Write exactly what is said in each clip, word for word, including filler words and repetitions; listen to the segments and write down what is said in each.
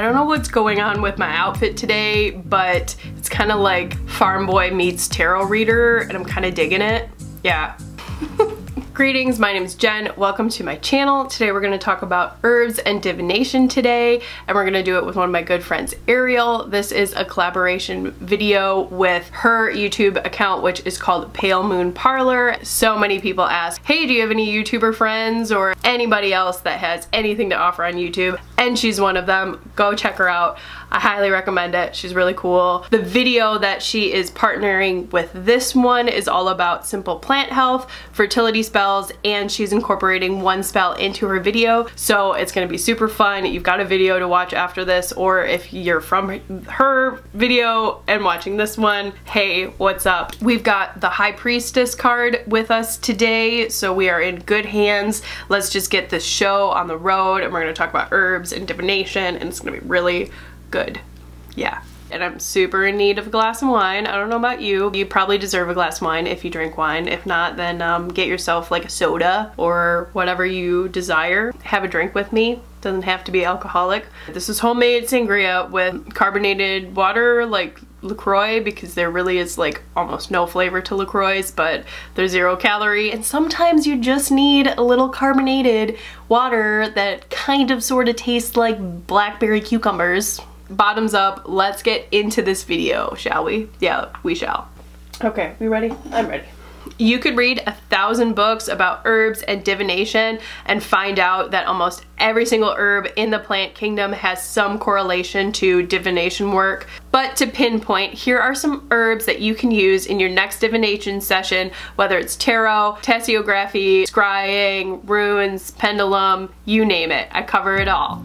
I don't know what's going on with my outfit today, but it's kind of like farm boy meets tarot reader, and I'm kind of digging it. Yeah. Greetings, my name is Jen. Welcome to my channel. Today we're going to talk about herbs and divination today, and we're going to do it with one of my good friends, Ariel. This is a collaboration video with her YouTube account, which is called Pale Moon Parlour. So many people ask, hey, do you have any YouTuber friends or anybody else that has anything to offer on YouTube? And she's one of them. Go check her out. I highly recommend it. She's really cool. The video that she is partnering with this one is all about simple plant health, fertility spells, and she's incorporating one spell into her video. So it's gonna be super fun. You've got a video to watch after this, or if you're from her video and watching this one, hey, what's up? We've got the High Priestess card with us today, so we are in good hands. Let's just get this show on the road, and we're gonna talk about herbs and divination, and it's gonna be really good. Yeah. And I'm super in need of a glass of wine. I don't know about you. You probably deserve a glass of wine if you drink wine. If not, then um, get yourself like a soda or whatever you desire. Have a drink with me. Doesn't have to be alcoholic. This is homemade sangria with carbonated water like LaCroix, because there really is like almost no flavor to LaCroix, but they're zero calorie, and sometimes you just need a little carbonated water that kind of sort of tastes like blackberry cucumbers. Bottoms up, let's get into this video, shall we? Yeah, we shall. Okay, we ready? I'm ready. You could read a thousand books about herbs and divination and find out that almost every single herb in the plant kingdom has some correlation to divination work. But to pinpoint, here are some herbs that you can use in your next divination session, whether it's tarot, tasseography, scrying, runes, pendulum, you name it. I cover it all.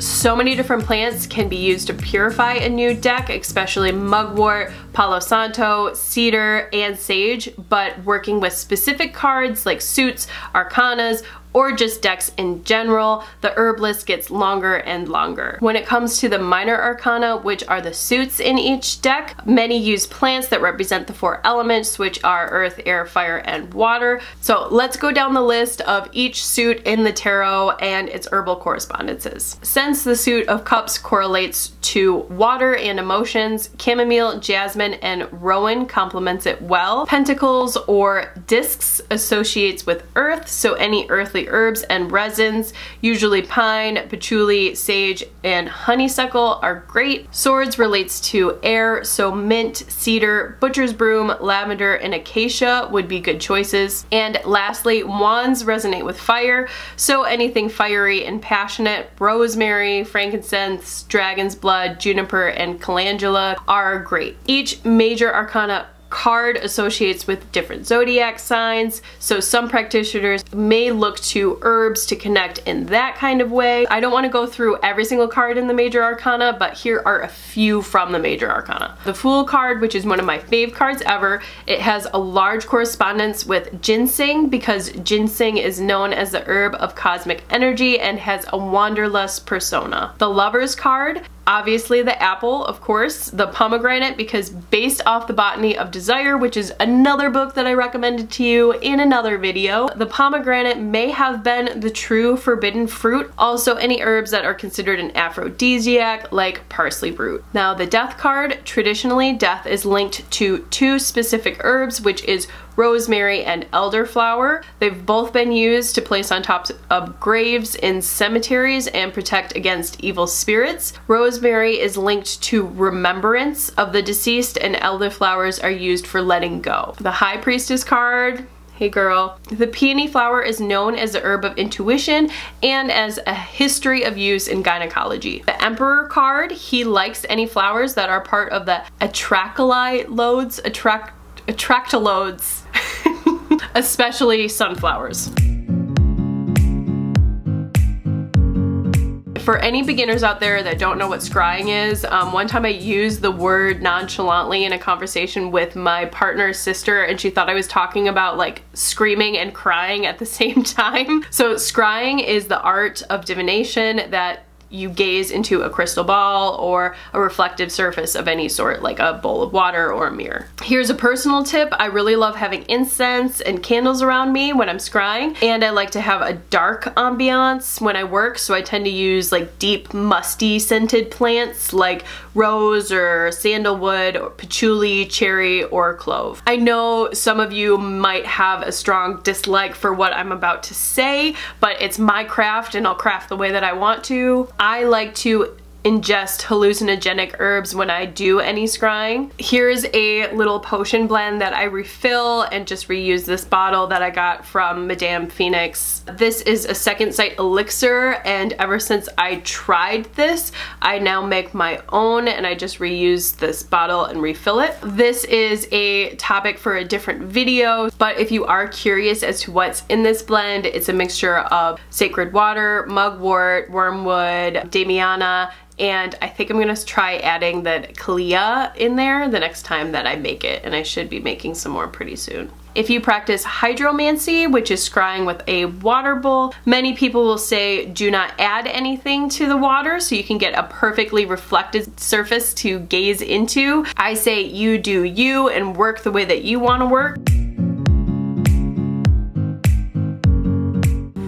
So many different plants can be used to purify a new deck, especially mugwort, Palo Santo, cedar, and sage, but working with specific cards like suits, arcanas, or just decks in general, the herb list gets longer and longer. When it comes to the minor arcana, which are the suits in each deck, many use plants that represent the four elements, which are earth, air, fire, and water. So let's go down the list of each suit in the tarot and its herbal correspondences. Since the suit of cups correlates to water and emotions, chamomile, jasmine, and rowan complements it well. Pentacles or discs associates with earth, so any earthly herbs and resins, usually pine, patchouli, sage, and honeysuckle, are great. Swords relates to air, so mint, cedar, butcher's broom, lavender, and acacia would be good choices. And lastly, wands resonate with fire, so anything fiery and passionate, rosemary, frankincense, dragon's blood, juniper, and calendula are great. Each major arcana card associates with different zodiac signs, so some practitioners may look to herbs to connect in that kind of way. I don't want to go through every single card in the major arcana, but here are a few from the major arcana. The Fool card, which is one of my fave cards ever, it has a large correspondence with ginseng, because ginseng is known as the herb of cosmic energy and has a wanderlust persona. The Lovers card, obviously the apple, of course, the pomegranate, because based off the Botany of Desire, which is another book that I recommended to you in another video, the pomegranate may have been the true forbidden fruit. Also, any herbs that are considered an aphrodisiac, like parsley root. Now, the Death card, traditionally death is linked to two specific herbs, which is rosemary and elderflower. They've both been used to place on top of graves in cemeteries and protect against evil spirits. Rosemary is linked to remembrance of the deceased, and elderflowers are used for letting go. The High Priestess card, hey girl. The peony flower is known as the herb of intuition and as a history of use in gynecology. The Emperor card, he likes any flowers that are part of the atracoli-lodes, attract atracoli-lodes, especially sunflowers. For any beginners out there that don't know what scrying is, um, one time I used the word nonchalantly in a conversation with my partner's sister, and she thought I was talking about like screaming and crying at the same time. So scrying is the art of divination that you gaze into a crystal ball or a reflective surface of any sort, like a bowl of water or a mirror. Here's a personal tip. I really love having incense and candles around me when I'm scrying, and I like to have a dark ambiance when I work, so I tend to use like deep, musty scented plants like rose or sandalwood or patchouli, cherry, or clove. I know some of you might have a strong dislike for what I'm about to say, but it's my craft and I'll craft the way that I want to. I like to ingest hallucinogenic herbs when I do any scrying. Here's a little potion blend that I refill and just reuse this bottle that I got from Madame Phoenix. This is a second sight elixir, and ever since I tried this, I now make my own, and I just reuse this bottle and refill it. This is a topic for a different video, but if you are curious as to what's in this blend, it's a mixture of sacred water, mugwort, wormwood, damiana, and I think I'm gonna try adding the Kalea in there the next time that I make it, and I should be making some more pretty soon. If you practice hydromancy, which is scrying with a water bowl, many people will say do not add anything to the water so you can get a perfectly reflected surface to gaze into. I say you do you and work the way that you wanna work.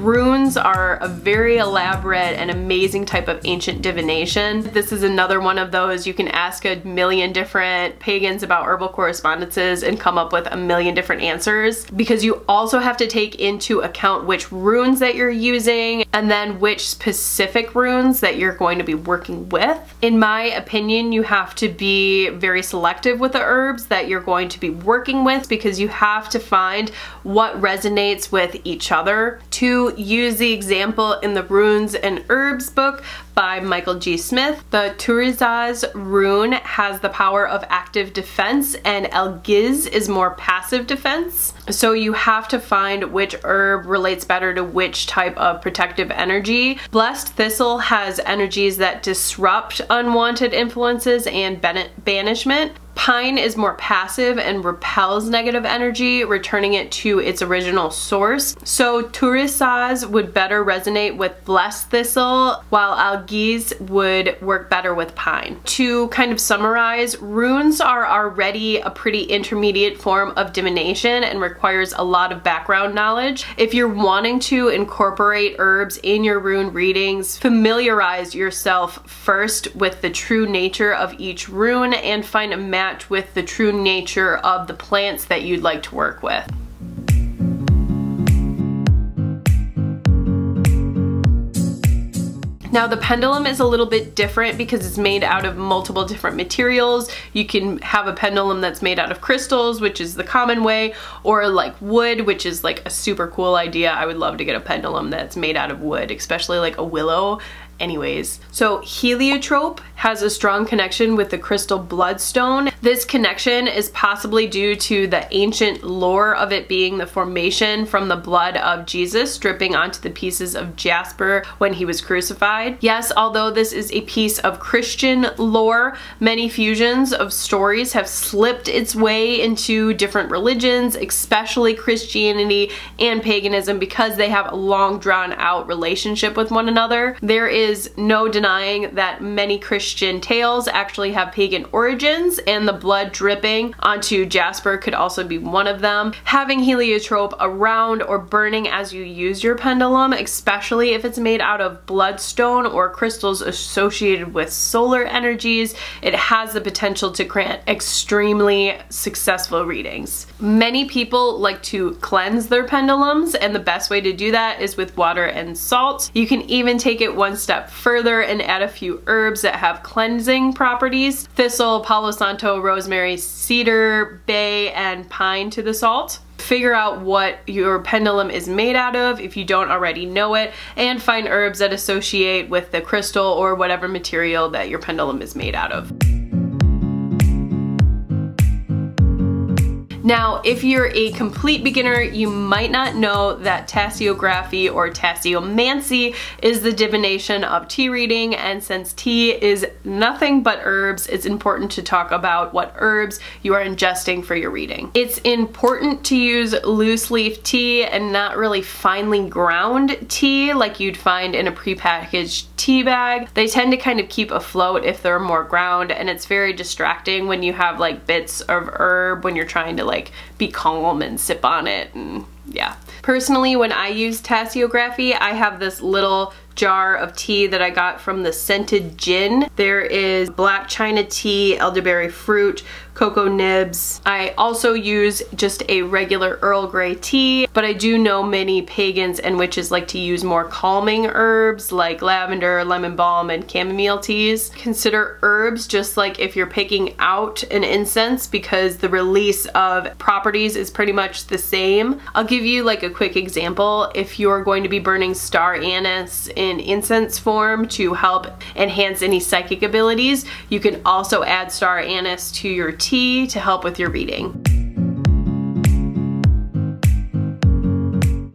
Runes are a very elaborate and amazing type of ancient divination. This is another one of those you can ask a million different pagans about herbal correspondences and come up with a million different answers, because you also have to take into account which runes that you're using and then which specific runes that you're going to be working with. In my opinion, you have to be very selective with the herbs that you're going to be working with, because you have to find what resonates with each other. To use the example in the Runes and Herbs book by Michael G. Smith. The Thurisaz rune has the power of active defense, and Algiz is more passive defense. So you have to find which herb relates better to which type of protective energy. Blessed Thistle has energies that disrupt unwanted influences and banishment. Pine is more passive and repels negative energy, returning it to its original source. So Thurisaz would better resonate with Blessed Thistle, while Algiz would work better with Pine. To kind of summarize, runes are already a pretty intermediate form of divination and requires a lot of background knowledge. If you're wanting to incorporate herbs in your rune readings, familiarize yourself first with the true nature of each rune and find a match with the true nature of the plants that you'd like to work with. Now, the pendulum is a little bit different because it's made out of multiple different materials. You can have a pendulum that's made out of crystals, which is the common way, or like wood, which is like a super cool idea. I would love to get a pendulum that's made out of wood, especially like a willow. Anyways, so heliotrope has a strong connection with the crystal bloodstone. This connection is possibly due to the ancient lore of it being the formation from the blood of Jesus dripping onto the pieces of jasper when he was crucified. Yes, although this is a piece of Christian lore, many fusions of stories have slipped its way into different religions, especially Christianity and paganism, because they have a long drawn out relationship with one another. There is is no denying that many Christian tales actually have pagan origins, and the blood dripping onto jasper could also be one of them. Having heliotrope around or burning as you use your pendulum, especially if it's made out of bloodstone or crystals associated with solar energies, it has the potential to grant extremely successful readings. Many people like to cleanse their pendulums, and the best way to do that is with water and salt. You can even take it one step Step further and add a few herbs that have cleansing properties. Thistle, Palo Santo, rosemary, cedar, bay, and pine to the salt. Figure out what your pendulum is made out of if you don't already know it, and find herbs that associate with the crystal or whatever material that your pendulum is made out of. Now, if you're a complete beginner, you might not know that tasseography or tasseomancy is the divination of tea reading, and since tea is nothing but herbs, it's important to talk about what herbs you are ingesting for your reading. It's important to use loose leaf tea and not really finely ground tea like you'd find in a prepackaged tea bag. They tend to kind of keep afloat if they're more ground, and it's very distracting when you have like bits of herb when you're trying to like be calm and sip on it, and yeah. Personally, when I use tasseography, I have this little jar of tea that I got from the Scented Djinn. There is black china tea, elderberry fruit, cocoa nibs. I also use just a regular Earl Grey tea, but I do know many pagans and witches like to use more calming herbs like lavender, lemon balm, and chamomile teas. Consider herbs just like if you're picking out an incense, because the release of properties is pretty much the same. I'll give you like a quick example. If you're going to be burning star anise in incense form to help enhance any psychic abilities, you can also add star anise to your tea to help with your reading.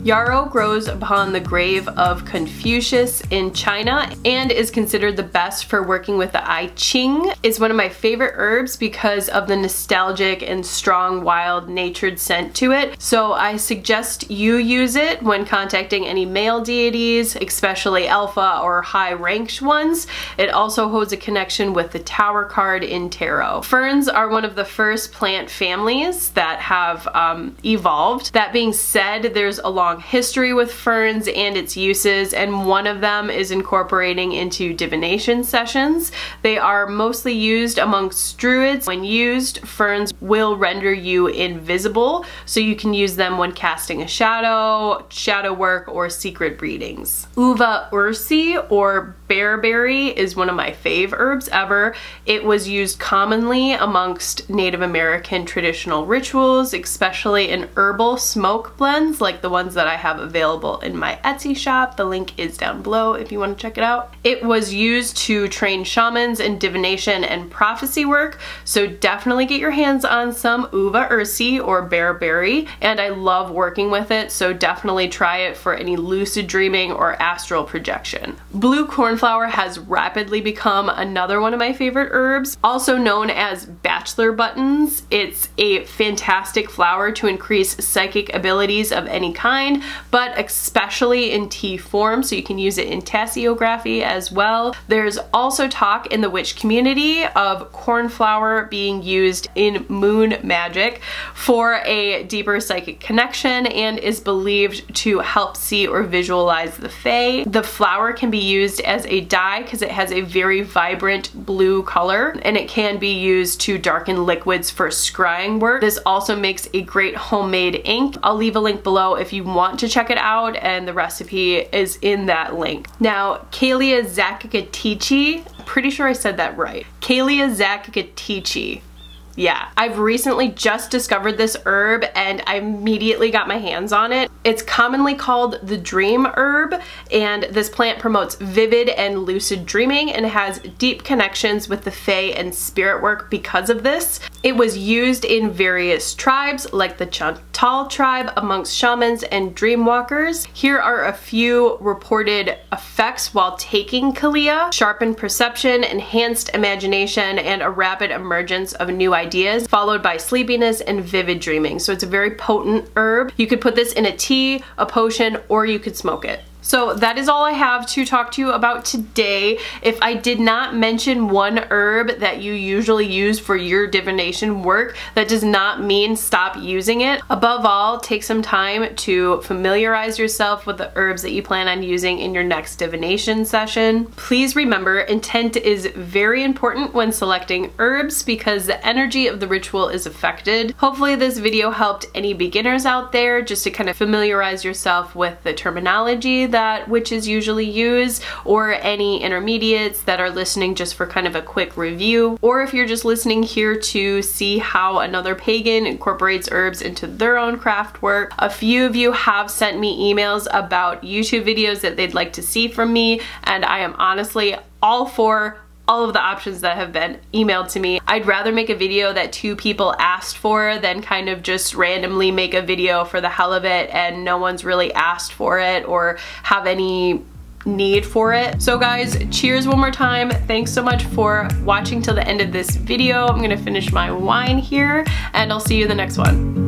Yarrow grows upon the grave of Confucius in China and is considered the best for working with the I Ching. It's one of my favorite herbs because of the nostalgic and strong wild natured scent to it. So I suggest you use it when contacting any male deities, especially alpha or high ranked ones. It also holds a connection with the Tower card in tarot. Ferns are one of the first plant families that have um, evolved. That being said, there's a long history with ferns and its uses, and one of them is incorporating into divination sessions. They are mostly used amongst druids. When used, ferns will render you invisible, so you can use them when casting a shadow, shadow work, or secret readings. Uva ursi, or bearberry, is one of my fave herbs ever. It was used commonly amongst Native American traditional rituals, especially in herbal smoke blends like the ones that I have available in my Etsy shop. The link is down below if you want to check it out. It was used to train shamans in divination and prophecy work, so definitely get your hands on some Uva ursi or bearberry, and I love working with it, so definitely try it for any lucid dreaming or astral projection. Blue cornflower has rapidly become another one of my favorite herbs, also known as bachelor buttons. It's a fantastic flower to increase psychic abilities of any kind. kind, but especially in tea form, so you can use it in tasseography as well. There's also talk in the witch community of cornflower being used in moon magic for a deeper psychic connection and is believed to help see or visualize the fae. The flower can be used as a dye because it has a very vibrant blue color, and it can be used to darken liquids for scrying work. This also makes a great homemade ink. I'll leave a link below if you want to check it out, and the recipe is in that link. Now, Kalea zacatechichi, pretty sure I said that right. Kalea zacatechichi. Yeah, I've recently just discovered this herb and I immediately got my hands on it. It's commonly called the dream herb, and this plant promotes vivid and lucid dreaming and has deep connections with the fae and spirit work because of this. It was used in various tribes like the Chantal tribe amongst shamans and dreamwalkers. Here are a few reported effects while taking Kalea: sharpened perception, enhanced imagination, and a rapid emergence of new ideas ideas, followed by sleepiness and vivid dreaming. So it's a very potent herb. You could put this in a tea, a potion, or you could smoke it. So that is all I have to talk to you about today. If I did not mention one herb that you usually use for your divination work, that does not mean stop using it. Above all, take some time to familiarize yourself with the herbs that you plan on using in your next divination session. Please remember, intent is very important when selecting herbs because the energy of the ritual is affected. Hopefully this video helped any beginners out there just to kind of familiarize yourself with the terminology that witches usually use, or any intermediates that are listening just for kind of a quick review, or if you're just listening here to see how another pagan incorporates herbs into their own craft work. A few of you have sent me emails about YouTube videos that they'd like to see from me, and I am honestly all for all of the options that have been emailed to me. I'd rather make a video that two people asked for than kind of just randomly make a video for the hell of it and no one's really asked for it or have any need for it. So guys, cheers one more time. Thanks so much for watching till the end of this video. I'm gonna finish my wine here and I'll see you in the next one.